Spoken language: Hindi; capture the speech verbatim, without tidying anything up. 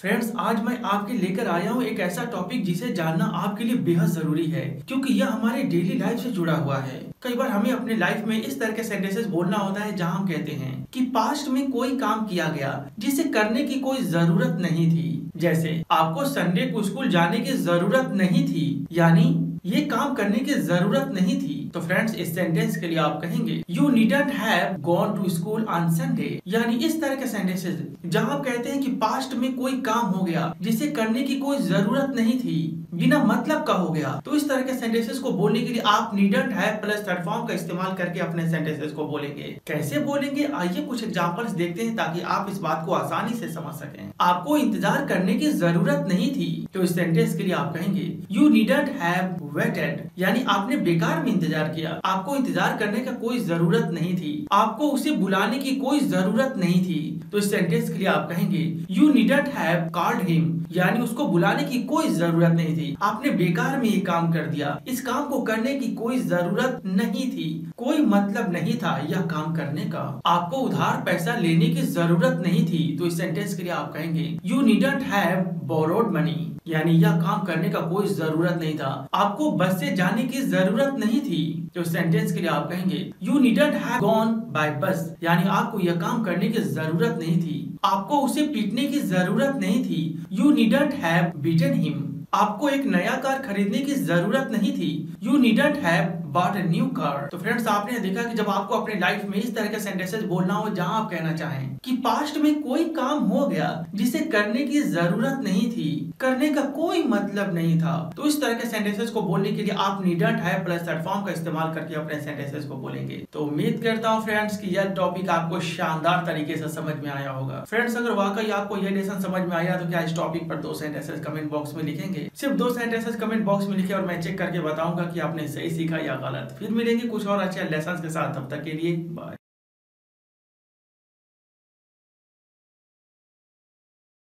फ्रेंड्स, आज मैं आपके लेकर आया हूँ एक ऐसा टॉपिक जिसे जानना आपके लिए बेहद जरूरी है, क्योंकि यह हमारे डेली लाइफ से जुड़ा हुआ है। कई बार हमें अपने लाइफ में इस तरह के सेंटेंसेस बोलना होता है जहाँ हम कहते हैं कि पास्ट में कोई काम किया गया जिसे करने की कोई जरूरत नहीं थी। जैसे आपको संडे को स्कूल जाने की जरूरत नहीं थी, यानी ये काम करने की जरूरत नहीं थी। तो फ्रेंड्स, इस सेंटेंस के लिए आप कहेंगे you needn't have gone to school on Sunday, यानी इस तरह के सेंटेंसेस जहाँ आप कहते हैं कि पास्ट में कोई काम हो गया जिसे करने की कोई जरूरत नहीं थी, बिना मतलब का हो गया। तो इस तरह के सेंटेंसेस को बोलने के लिए आप needn't have plus third form का इस्तेमाल करके अपने सेंटेंसेस को बोलेंगे। कैसे बोलेंगे, आइए कुछ एग्जाम्पल्स देखते हैं ताकि आप इस बात को आसानी से समझ सकें। आपको इंतजार करने की जरूरत नहीं थी, तो इस सेंटेंस के लिए आप कहेंगे यू नीडंट हैव वेटेड, यानी आपने बेकार में इंतजार किया। आपको इंतजार करने का कोई जरूरत नहीं थी, आपको उसे बुलाने की कोई जरूरत नहीं थी। तो इस सेंटेंस के लिए आप कहेंगे you needn't have called him, यानी उसको बुलाने की कोई जरूरत नहीं थी। आपने बेकार में ये काम कर दिया, इस काम को करने की कोई जरूरत नहीं थी, कोई मतलब नहीं था यह काम करने का। आपको उधार पैसा लेने की जरूरत नहीं थी, तो इस सेंटेंस के लिए आप कहेंगे you needn't have borrowed money, यानी यह काम करने का कोई जरूरत नहीं था, आपको बस से जाने की जरूरत नहीं थी। तो सेंटेंस के लिए आप कहेंगे you needn't have gone by bus, यानी आपको यह काम करने की जरूरत नहीं थी, आपको उसे पीटने की जरूरत नहीं थी। You needn't have beaten him, आपको एक नया कार खरीदने की जरूरत नहीं थी। You needn't have bought a new car. तो फ्रेंड्स, आपने देखा कि जब आपको अपने लाइफ में इस तरह के सेंटेंसेस बोलना हो जहां आप कहना चाहें कि पास्ट में कोई काम हो गया जिसे करने की जरूरत नहीं थी, करने का कोई मतलब नहीं था, तो इस तरह के सेंटेंसेस को बोलने के लिए आप needn't have plus third form का इस्तेमाल करके अपने सेंटेंसेस को बोलेंगे। तो उम्मीद करता हूँ फ्रेंड्स कि यह टॉपिक आपको शानदार तरीके से समझ में आया होगा। फ्रेंड्स, अगर वाकई आपको यह लेसन समझ में आया तो क्या इस टॉपिक पर दो सेंटेंसेस कमेंट बॉक्स में लिखेंगे? सिर्फ दो सेंटेंसेस कमेंट बॉक्स में लिखे और मैं चेक करके बताऊंगा कि आपने सही सीखा या गलत। फिर मिलेंगे कुछ और अच्छे लेसन के साथ, तब तक के लिए बाय।